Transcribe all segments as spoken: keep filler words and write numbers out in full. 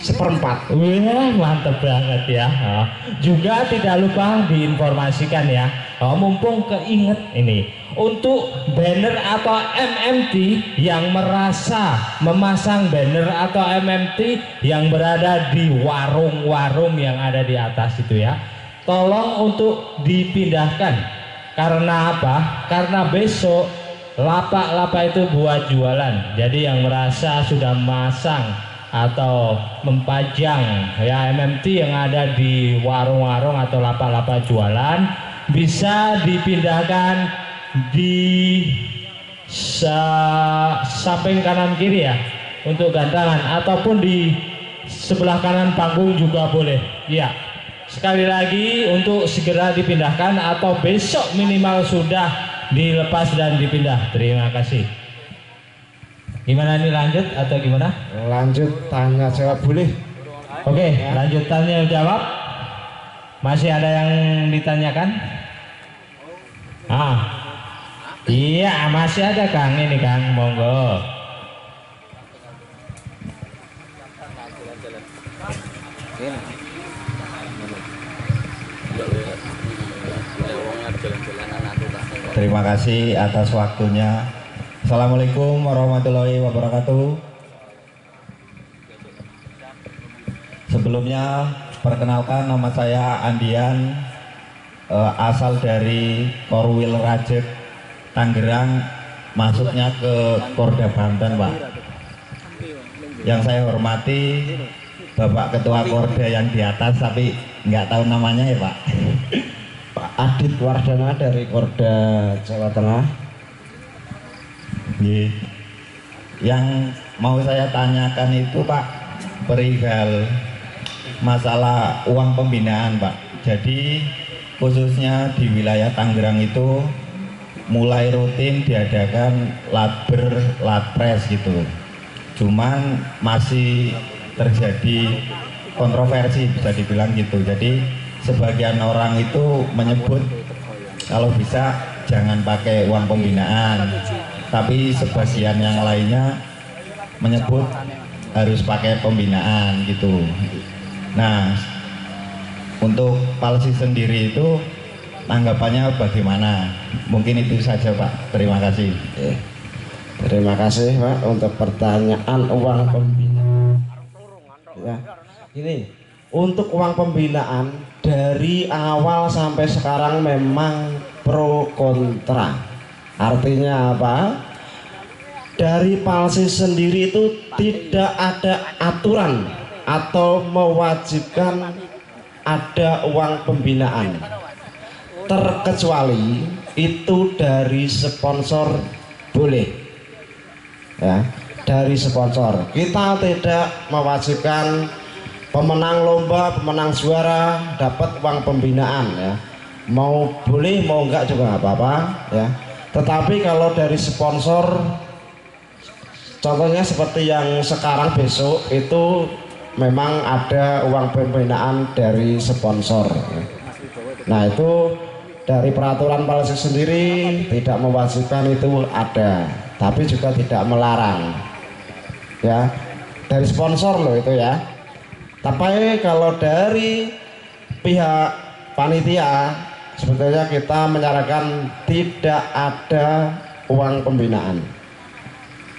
seperempat. Wah, mantap banget ya. Oh, juga tidak lupa diinformasikan ya. Oh, mumpung keinget ini, untuk banner atau M M T yang merasa memasang banner atau M M T yang berada di warung-warung yang ada di atas itu ya, tolong untuk dipindahkan. Karena apa? Karena besok lapak-lapak itu buat jualan. Jadi yang merasa sudah masang atau mempajang ya M M T yang ada di warung-warung atau lapak-lapak jualan bisa dipindahkan di samping kanan kiri ya untuk gantangan, ataupun di sebelah kanan panggung juga boleh ya. Sekali lagi untuk segera dipindahkan atau besok minimal sudah dilepas dan dipindah. Terima kasih. Gimana ini, lanjut atau gimana? Lanjut tanya jawab boleh. Oke, okay, ya. Lanjut tanya jawab. Masih ada yang ditanyakan? Ah, iya masih ada Kang, ini Kang, monggo. Ya. Terima kasih atas waktunya. Assalamualaikum warahmatullahi wabarakatuh. Sebelumnya perkenalkan nama saya Andian, eh, asal dari Korwil Rajet, Tangerang, masuknya ke Korda Banten, Pak. Yang saya hormati Bapak Ketua Korda yang di atas tapi nggak tahu namanya ya Pak. Pak Adit Wardana dari Korda Jawa Tengah. Ye. Yang mau saya tanyakan itu Pak, perihal masalah uang pembinaan Pak. Jadi khususnya di wilayah Tangerang itu mulai rutin diadakan Latber, Latpres gitu. Cuman masih terjadi kontroversi bisa dibilang gitu. Jadi sebagian orang itu menyebut kalau bisa jangan pakai uang pembinaan, tapi sebagian yang lainnya menyebut harus pakai pembinaan gitu. Nah, untuk Palsi sendiri itu tanggapannya bagaimana? Mungkin itu saja Pak, terima kasih. Terima kasih Pak untuk pertanyaan uang pembinaan ya. Ini untuk uang pembinaan dari awal sampai sekarang memang pro kontra. Artinya apa? Dari Palsi sendiri itu tidak ada aturan atau mewajibkan ada uang pembinaan, terkecuali itu dari sponsor boleh ya. Dari sponsor kita tidak mewajibkan pemenang lomba, pemenang juara dapat uang pembinaan ya. Mau boleh mau enggak juga nggak apa-apa ya. Tetapi kalau dari sponsor, contohnya seperti yang sekarang besok itu memang ada uang pembinaan dari sponsor. Nah itu dari peraturan Palsi sendiri tidak mewajibkan itu ada, tapi juga tidak melarang ya. Dari sponsor loh itu ya. Tapi kalau dari pihak panitia sebetulnya kita menyarankan tidak ada uang pembinaan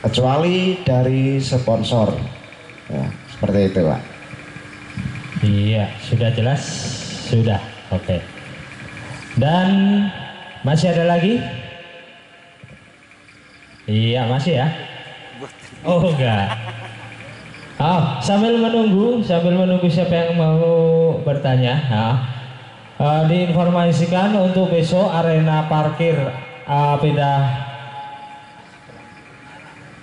kecuali dari sponsor ya, seperti itu Pak. Iya, sudah jelas? Sudah, oke okay. Dan masih ada lagi? Iya masih ya? Oh enggak. Oh, sambil menunggu, sambil menunggu siapa yang mau bertanya. Nah, uh, diinformasikan untuk besok arena parkir uh, pindah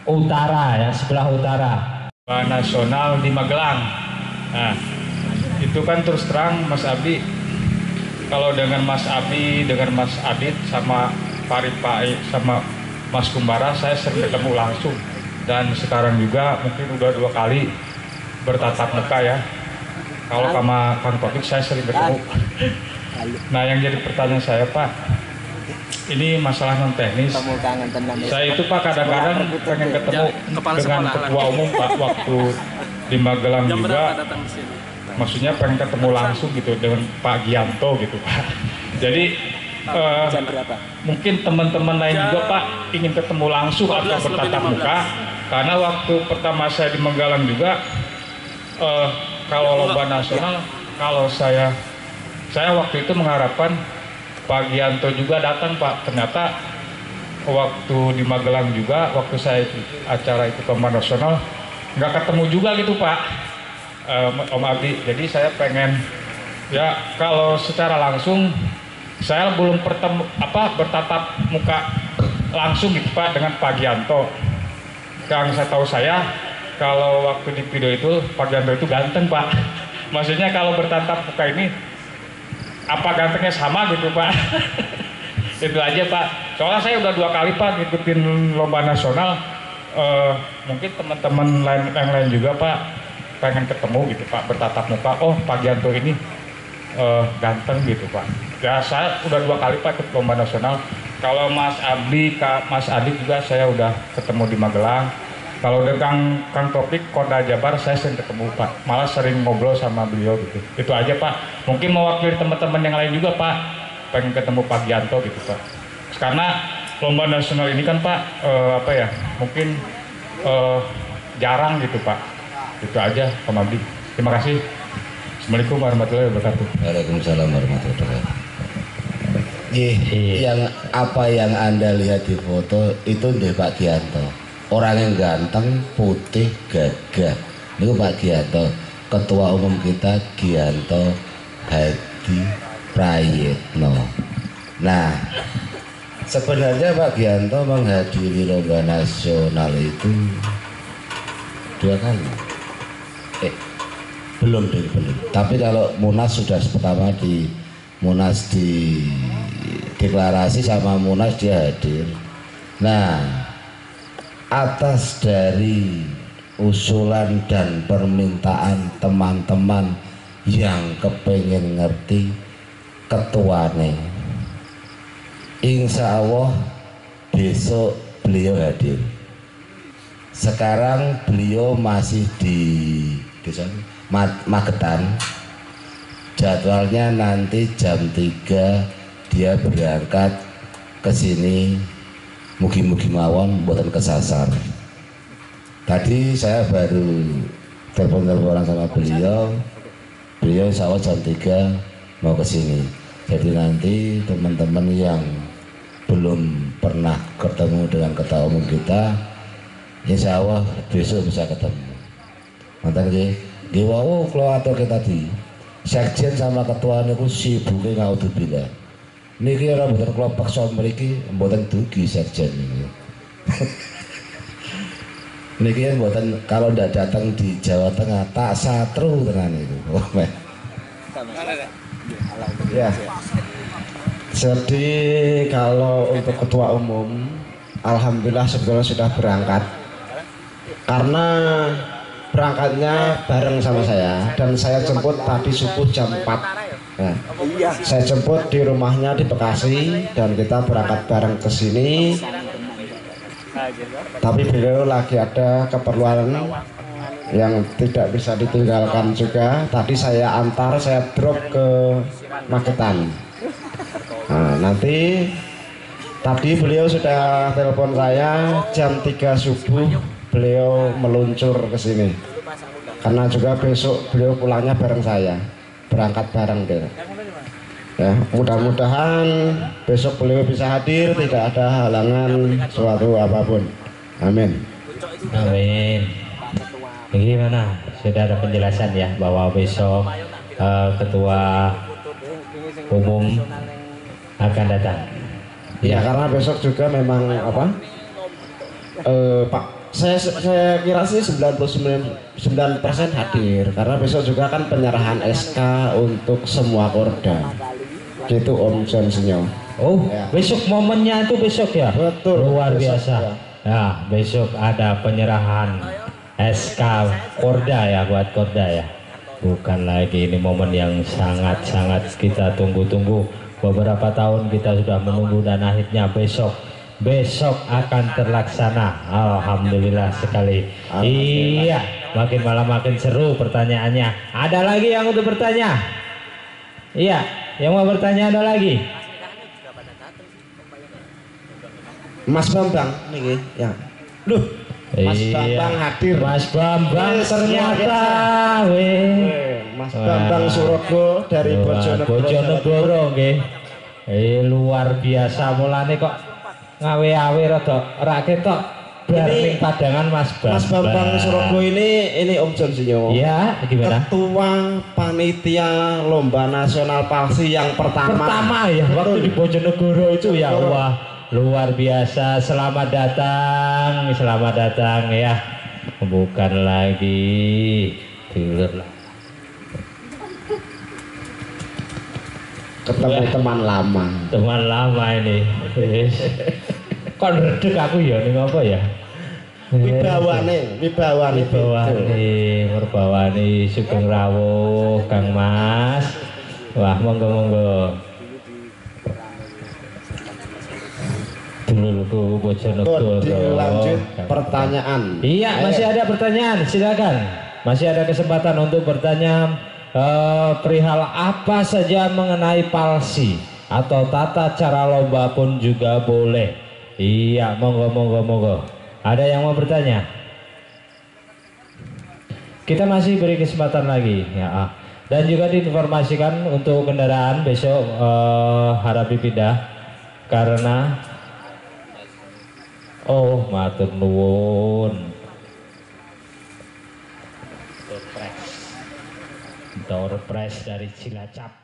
utara ya, sebelah utara nasional di Magelang. Nah, itu kan terus terang Mas Abi, kalau dengan Mas Abi, dengan Mas Adit sama Paripai sama Mas Kumbara saya sering ketemu langsung. Dan sekarang juga mungkin udah dua kali bertatap muka ya. Kalau sama Kang Topik saya sering bertemu. Nah yang jadi pertanyaan saya Pak, ini masalah non teknis. Saya itu Pak kadang-kadang pengen ketemu dengan ketua umum Pak waktu di di Magelang yang juga datang di sini. Maksudnya pengen ketemu langsung gitu dengan Pak Gianto gitu Pak. Jadi uh, mungkin teman-teman lain juga Pak ingin ketemu langsung atau bertatap muka, karena waktu pertama saya di Magelang juga uh, kalau lomba nasional, kalau saya saya waktu itu mengharapkan Pak Gianto juga datang Pak, ternyata waktu di Magelang juga, waktu saya acara itu ke nasional nggak ketemu juga gitu Pak, eh, Om Abi. Jadi saya pengen ya kalau secara langsung saya belum bertemu apa bertatap muka langsung gitu Pak dengan Pak Gianto. Yang saya tahu saya kalau waktu di video itu Pak Gianto itu ganteng Pak. Maksudnya kalau bertatap muka ini apa gantengnya sama gitu Pak? Itu aja Pak. Soalnya saya udah dua kali Pak ngikutin lomba nasional. Uh, mungkin teman-teman lain yang lain juga Pak pengen ketemu gitu Pak, bertatap muka. Oh Pak Gianto ini uh, ganteng gitu Pak. Ya saya udah dua kali Pak ikut lomba nasional. Kalau Mas Abdi, Kak Mas Adit juga saya udah ketemu di Magelang. Kalau dengan Kang Topik Koda Jabar saya sering ketemu Pak. Malah sering ngobrol sama beliau gitu. Itu aja Pak. Mungkin mewakili teman-teman yang lain juga Pak. Pengen ketemu Pak Gianto gitu Pak. Karena lomba nasional ini kan Pak eh, apa ya? Mungkin eh, jarang gitu Pak. Itu aja Pak Mabdi. Terima kasih. Assalamualaikum warahmatullahi wabarakatuh. Waalaikumsalam warahmatullahi wabarakatuh. Yang apa yang Anda lihat di foto itu dari Pak Gianto. Orang yang ganteng, putih, gagah. Itu Pak Gianto. Ketua umum kita Gianto Hadi Prayitno. Nah, sebenarnya Pak Gianto menghadiri lomba nasional itu dua kali. Eh, belum deh, belum. Tapi kalau Munas sudah pertama di Munas di deklarasi sama Munas dia hadir. Nah, atas dari usulan dan permintaan teman-teman yang kepengen ngerti ketuane, insya Allah besok beliau hadir. Sekarang beliau masih di desa Magetan. Jadwalnya nanti jam tiga dia berangkat ke sini. Mugi-mugi mawon buatan kesasar. Tadi saya baru telepon-teleponan sama beliau. Beliau insya Allah jam tiga mau ke sini. Jadi nanti teman-teman yang belum pernah ketemu dengan ketua umum kita, insya Allah besok bisa ketemu. Mantan ke Dewawo keluarga kita tadi. Sekjen sama ketua niku sibuknya ngaudzubillah. Niki orang buatan kelompok soal meriki, buatan dugi sekjen ini. Niki yang buatan kalau tidak datang di Jawa Tengah tak satru dengan itu. Oh, ya. Jadi kalau untuk ketua umum, alhamdulillah sebetulnya sudah berangkat. Karena berangkatnya bareng sama saya dan saya jemput tadi subuh jam empat. Nah, saya jemput di rumahnya di Bekasi dan kita berangkat bareng ke sini. Tapi beliau lagi ada keperluan yang tidak bisa ditinggalkan juga. Tadi saya antar, saya drop ke Magetan. Nah, nanti tadi beliau sudah telepon saya jam tiga subuh beliau meluncur ke sini. Karena juga besok beliau pulangnya bareng saya. Berangkat bareng gitu. Ya, mudah-mudahan besok beliau bisa hadir, tidak ada halangan suatu apapun. Amin. Amin. Begini mana? Sudah ada penjelasan ya bahwa besok uh, ketua umum akan datang. Ya, ya karena besok juga memang apa? Uh, Pak. Saya, saya kira sih sembilan puluh sembilan persen hadir karena besok juga kan penyerahan S K untuk semua korda gitu Om Jonsenyo. Oh ya. Besok momennya itu besok ya? Betul, luar besok, biasa ya. Nah, besok ada penyerahan S K korda ya, buat korda ya, bukan lagi ini momen yang sangat-sangat kita tunggu-tunggu. Beberapa tahun kita sudah menunggu dan akhirnya besok besok akan terlaksana. Alhamdulillah sekali. Alhamdulillah. Iya. Makin malam makin seru pertanyaannya. Ada lagi yang untuk bertanya? Iya, yang mau bertanya ada lagi? Mas Bambang nih ya. Duh, Mas iya. Bambang hadir. Mas Bambang eh, ternyata weh. Mas Wah. Bambang Surogo dari Bojonegoro. Bojonegoro nggih. Eh luar biasa mulane kok ngawe-awe rada ora ketok. Ini padangan Mas Bambang. Mas Bambang Surogo ini ini Om Jon Sinyo. Iya, gimana? Ketua panitia lomba nasional P A L S I yang pertama. Pertama ya waktu di Bojonegoro itu Bojonegoro. Ya wah luar biasa. Selamat datang, selamat datang ya. Bukan lagi tidur lah. Ketemu teman lama. Teman lama ini. Kon redeg aku ya ning apa ya? Wibawane, wibawane, wibawane, merbawane sugeng rawuh Kang Mas. Wah, monggo-monggo. Dulurku Bojonegoro. Lanjut pertanyaan. Iya, masih ada pertanyaan, silakan. Masih ada kesempatan untuk bertanya eh, perihal apa saja mengenai P A L S I atau tata cara lomba pun juga boleh. Iya, monggo monggo monggo. Ada yang mau bertanya? Kita masih beri kesempatan lagi ya. Dan juga diinformasikan untuk kendaraan besok eh, harap dipindah karena oh matur nuwun. Door prize dari Cilacap.